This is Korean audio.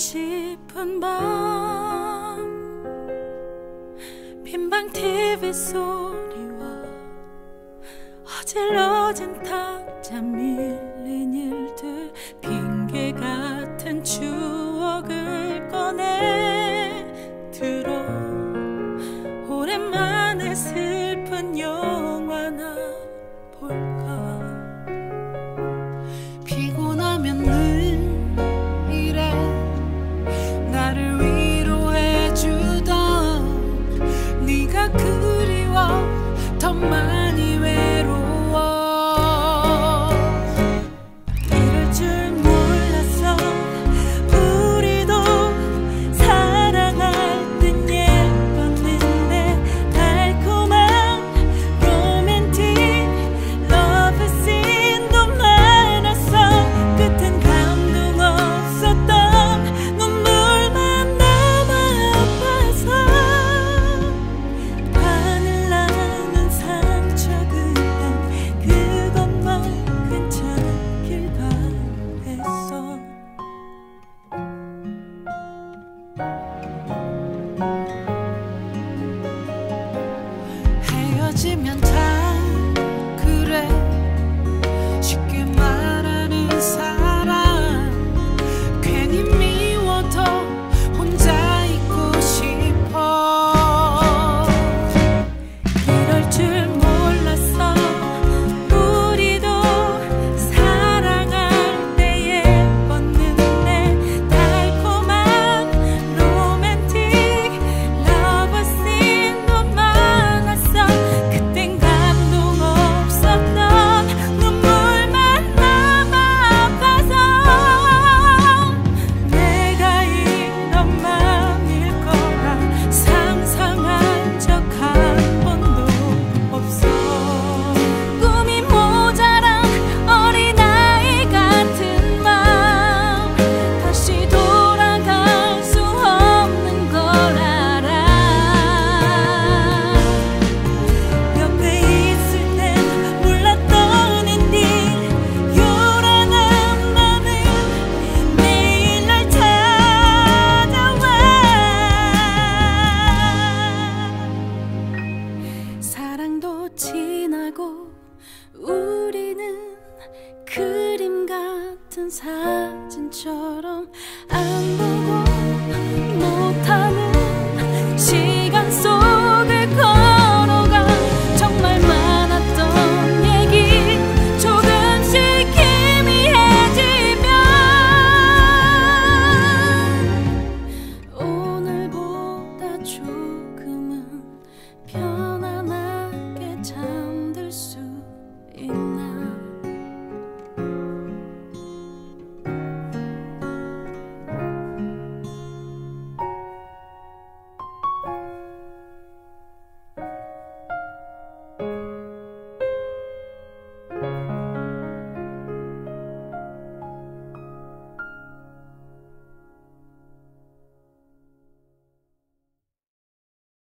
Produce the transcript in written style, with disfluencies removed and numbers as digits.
싶은 밤 빈방 TV 소리와 어질러진 탁자 밀린 일들 핑계가